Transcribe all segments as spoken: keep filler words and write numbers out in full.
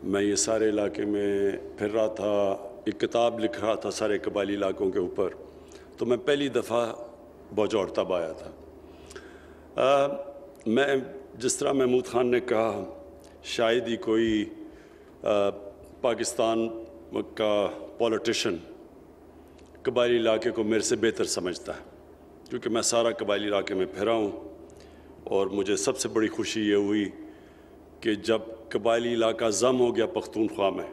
मैं ये सारे इलाके में फिर रहा था, एक किताब लिख रहा था सारे कबायली इलाकों के ऊपर, तो मैं पहली दफ़ा बाजौर तब आया था। आ, मैं जिस तरह महमूद खान ने कहा, शायद ही कोई आ, पाकिस्तान का पॉलिटिशन कबायली इलाके को मेरे से बेहतर समझता है, क्योंकि मैं सारा कबायली इलाके में फिरा हूँ और मुझे सबसे बड़ी खुशी ये हुई कि जब कबायली इलाका ज़म हो गया पख्तूनख्वा में,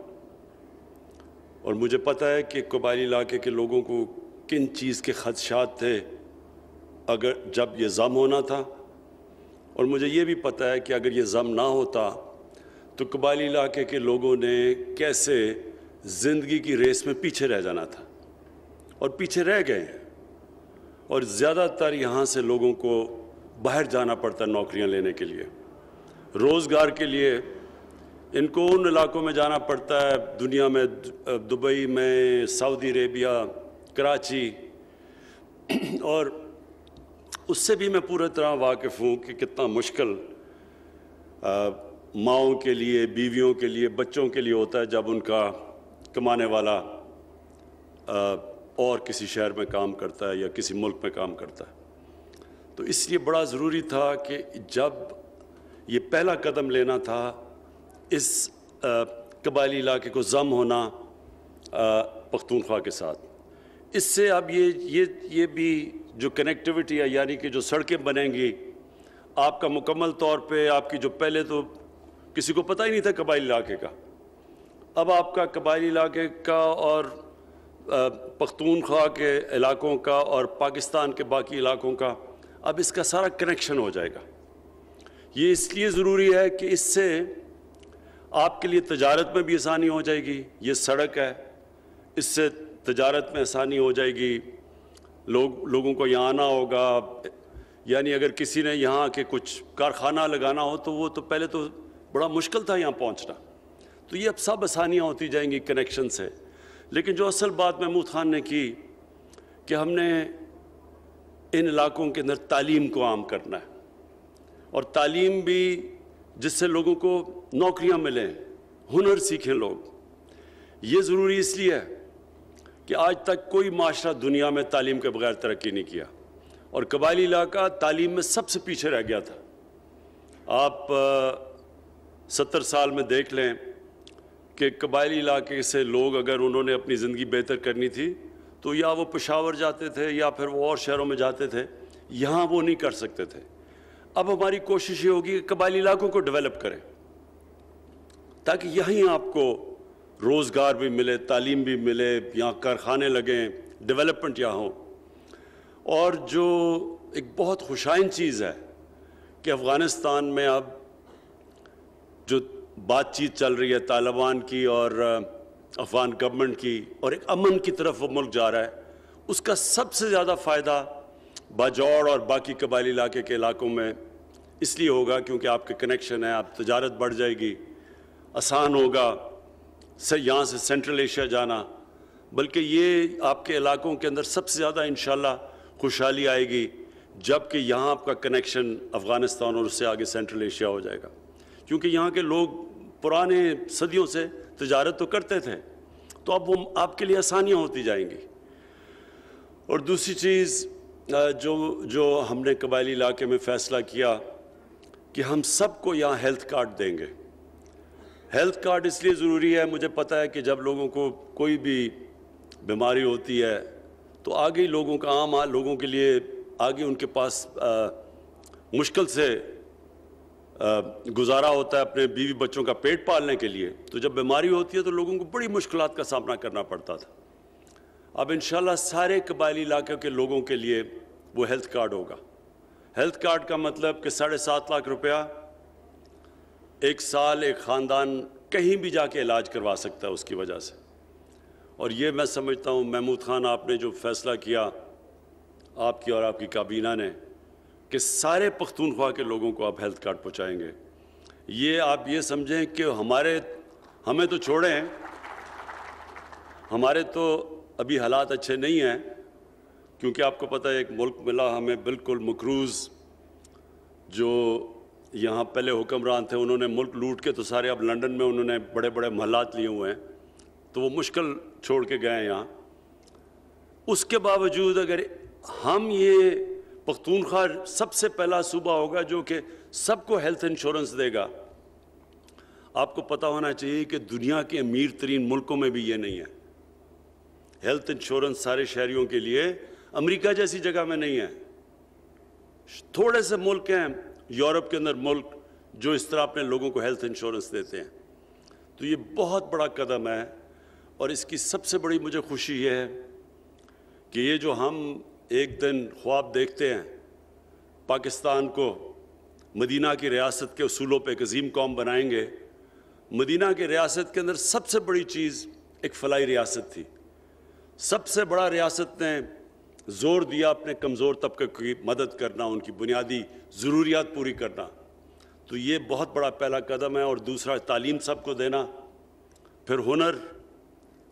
और मुझे पता है कि कबायली इलाके के लोगों को किन चीज़ के ख़दशात थे अगर जब ये ज़म होना था, और मुझे ये भी पता है कि अगर ये ज़म ना होता तो कबायली इलाके के लोगों ने कैसे ज़िंदगी की रेस में पीछे रह जाना था, और पीछे रह गए हैं। और ज़्यादातर यहाँ से लोगों को बाहर जाना पड़ता है नौकरियाँ लेने के लिए, रोज़गार के लिए, इनको उन इलाकों में जाना पड़ता है दुनिया में, दुबई में, सऊदी अरेबिया, कराची। और उससे भी मैं पूरी तरह वाकिफ़ हूँ कि कितना मुश्किल माओं के लिए, बीवियों के लिए, बच्चों के लिए होता है जब उनका कमाने वाला आ, और किसी शहर में काम करता है या किसी मुल्क में काम करता है। तो इसलिए बड़ा ज़रूरी था कि जब ये पहला कदम लेना था, इस कबायली इलाके को ज़म होना पख्तूनख्वा के साथ, इससे अब ये ये ये भी जो कनेक्टिविटी है, यानी कि जो सड़कें बनेंगी आपका मुकम्मल तौर पे, आपकी जो पहले तो किसी को पता ही नहीं था कबायली इलाके का, अब आपका कबायली इलाके का और पख्तूनख्वा के इलाकों का और पाकिस्तान के बाकी इलाकों का, अब इसका सारा कनेक्शन हो जाएगा। ये इसलिए ज़रूरी है कि इससे आपके लिए तजारत में भी आसानी हो जाएगी, ये सड़क है, इससे तजारत में आसानी हो जाएगी, लोग लोगों को यहाँ आना होगा, यानी अगर किसी ने यहाँ के कुछ कारखाना लगाना हो तो वो तो पहले तो बड़ा मुश्किल था यहाँ पहुँचना, तो ये अब सब आसानियाँ होती जाएंगी कनेक्शन से। लेकिन जो असल बात महमूद खान ने की कि हमने इन इलाकों के अंदर तालीम को आम करना है, और तालीम भी जिससे लोगों को नौकरियाँ मिलें, हुनर सीखें लोग। ये ज़रूरी इसलिए है कि आज तक कोई माशरा दुनिया में तालीम के बगैर तरक्की नहीं किया, और कबायली इलाका तालीम में सबसे पीछे रह गया था। आप आ, सत्तर साल में देख लें कि कबायली इलाके से लोग अगर उन्होंने अपनी ज़िंदगी बेहतर करनी थी तो या वो पशावर जाते थे या फिर वो और शहरों में जाते थे, यहाँ वो नहीं कर सकते थे। अब हमारी कोशिश ये होगी कि कबायली इलाकों को डेवलप करें ताकि यहीं आपको रोज़गार भी मिले, तालीम भी मिले, यहाँ कारखाने लगें, डेवलपमेंट यहाँ हो। और जो एक बहुत खुशाइन चीज़ है कि अफगानिस्तान में अब जो बातचीत चल रही है तालिबान की और अफगान गवर्नमेंट की, और एक अमन की तरफ वो मुल्क जा रहा है, उसका सबसे ज़्यादा फ़ायदा बाजौर और बाकी कबायली इलाके के इलाकों में इसलिए होगा क्योंकि आपके कनेक्शन है, आप तजारत बढ़ जाएगी, आसान होगा सर यहाँ से सेंट्रल एशिया जाना, बल्कि ये आपके इलाकों के अंदर सबसे ज़्यादा इंशाल्लाह खुशहाली आएगी, जबकि यहाँ आपका कनेक्शन अफगानिस्तान और उससे आगे सेंट्रल एशिया हो जाएगा, क्योंकि यहाँ के लोग पुराने सदियों से तजारत तो करते थे, तो अब वो आपके लिए आसानियाँ होती जाएंगी। और दूसरी चीज़ जो जो हमने कबायली इलाके में फ़ैसला किया कि हम सबको यहाँ हेल्थ कार्ड देंगे। हेल्थ कार्ड इसलिए ज़रूरी है, मुझे पता है कि जब लोगों को कोई भी बीमारी होती है तो आगे लोगों का आम लोगों के लिए आगे उनके पास आ, मुश्किल से आ, गुजारा होता है अपने बीवी बच्चों का पेट पालने के लिए, तो जब बीमारी होती है तो लोगों को बड़ी मुश्किलात का सामना करना पड़ता था। अब इंशाल्लाह सारे कबायली इलाकों के लोगों के लिए वो हेल्थ कार्ड होगा। हेल्थ कार्ड का मतलब कि साढ़े सात लाख रुपया एक साल एक ख़ानदान कहीं भी जाके इलाज करवा सकता है उसकी वजह से। और ये मैं समझता हूँ महमूद खान, आपने जो फ़ैसला किया, आपकी और आपकी काबीना ने, कि सारे पख्तूनख्वा के लोगों को आप हेल्थ कार्ड पहुँचाएँगे, ये आप ये समझें कि हमारे हमें तो छोड़ें, हमारे तो अभी हालात अच्छे नहीं हैं, क्योंकि आपको पता है एक मुल्क मिला हमें बिल्कुल मकरूज़, जो यहाँ पहले हुक्मरान थे, उन्होंने मुल्क लूट के तो सारे, अब लंदन में उन्होंने बड़े बड़े महलात लिए हुए हैं, तो वो मुश्किल छोड़ के गए यहाँ। उसके बावजूद अगर हम, ये पख्तूनख्वा सबसे पहला सूबा होगा जो कि सबको हेल्थ इंश्योरेंस देगा। आपको पता होना चाहिए कि दुनिया के अमीर तरीन मुल्कों में भी ये नहीं है, हेल्थ इंश्योरेंस सारे शहरियों के लिए। अमेरिका जैसी जगह में नहीं है, थोड़े से मुल्क हैं यूरोप के अंदर मुल्क जो इस तरह अपने लोगों को हेल्थ इंश्योरेंस देते हैं। तो ये बहुत बड़ा कदम है और इसकी सबसे बड़ी मुझे खुशी ये है कि ये जो हम एक दिन ख्वाब देखते हैं पाकिस्तान को मदीना की रियासत के उसूलों पर एक अजीम कौम बनाएंगे, मदीना की रियासत के अंदर सबसे बड़ी चीज़ एक फलाई रियासत थी। सबसे बड़ा रियासत ने जोर दिया अपने कमज़ोर तबके की मदद करना, उनकी बुनियादी ज़रूरियात पूरी करना। तो ये बहुत बड़ा पहला कदम है। और दूसरा तालीम सबको देना, फिर हुनर,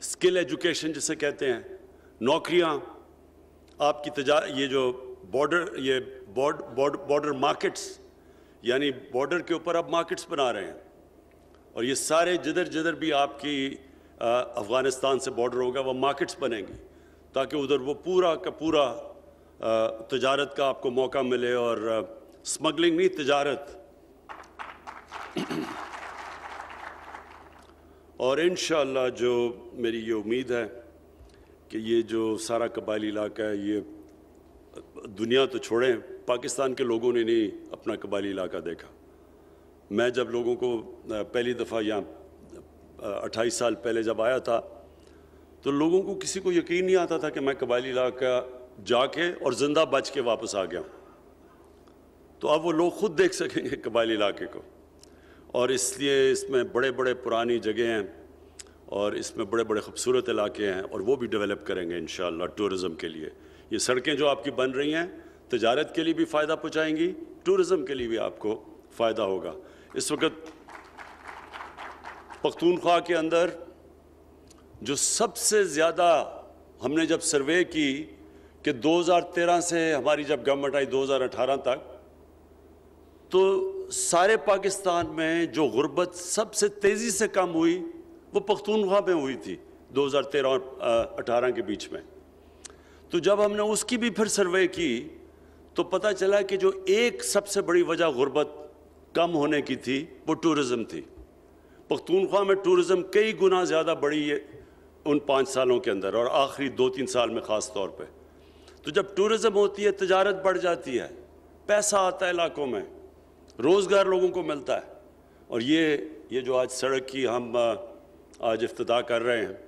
स्किल एजुकेशन जिसे कहते हैं, नौकरियाँ, आपकी तजा ये जो बॉर्डर ये बॉर्डर बॉर्डर मार्केट्स, यानी बॉर्डर के ऊपर आप मार्केट्स बना रहे हैं। और ये सारे जिधर जिधर भी आपकी अफगानिस्तान से बॉर्डर होगा वह मार्केट्स बनेंगी, ताकि उधर वो पूरा का पूरा तजारत का आपको मौका मिले। और स्मगलिंग नहीं, तजारत। और इंशाअल्लाह जो मेरी ये उम्मीद है कि ये जो सारा कबायली इलाका है, ये दुनिया तो छोड़ें, पाकिस्तान के लोगों ने नहीं अपना कबायली इलाका देखा। मैं जब लोगों को पहली दफ़ा यहाँ अट्ठाईस साल पहले जब आया था, तो लोगों को किसी को यकीन नहीं आता था कि मैं कबायली इलाका जाके और ज़िंदा बच के वापस आ गया। तो अब वो लोग ख़ुद देख सकेंगे कबायली इलाके को। और इसलिए इसमें बड़े बड़े पुरानी जगह हैं और इसमें बड़े बड़े ख़ूबसूरत इलाके हैं, और वो भी डेवलप करेंगे इंशाअल्लाह टूरिज़म के लिए। ये सड़कें जो आपकी बन रही हैं तजारत के लिए भी फ़ायदा पहुँचाएँगी, टूरिज़म के लिए भी आपको फ़ायदा होगा। इस वक्त पख्तूनख्वा के अंदर जो सबसे ज़्यादा, हमने जब सर्वे की कि दो हज़ार तेरह से हमारी जब गवर्नमेंट आई दो हज़ार अठारह तक, तो सारे पाकिस्तान में जो गुर्बत सबसे तेज़ी से कम हुई वो पख्तूनख्वा में हुई थी दो हज़ार तेरह और अठारह के बीच में। तो जब हमने उसकी भी फिर सर्वे की तो पता चला कि जो एक सबसे बड़ी वजह गुर्बत कम होने की थी वो टूरिज़म थी। पख्तूनख्वा में टूरिज़म कई गुना ज़्यादा बढ़ी है उन पाँच सालों के अंदर, और आखिरी दो तीन साल में ख़ास तौर पे। तो जब टूरिज़म होती है तजारत बढ़ जाती है, पैसा आता है इलाकों में, रोज़गार लोगों को मिलता है। और ये ये जो आज सड़क की हम आज इफ्तिताह कर रहे हैं,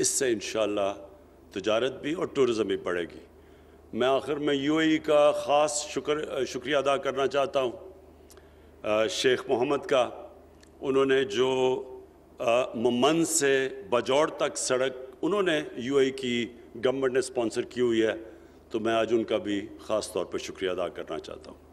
इससे इंशाअल्लाह तजारत भी और टूरिज़म भी बढ़ेगी। मैं आखिर में यूएई का ख़ास शुक्र शुक्रिया अदा करना चाहता हूँ शेख मोहम्मद का। उन्होंने जो ममन से बाजौर तक सड़क उन्होंने यूएई की गवर्नमेंट ने स्पॉन्सर की हुई है, तो मैं आज उनका भी ख़ास तौर पर शुक्रिया अदा करना चाहता हूँ।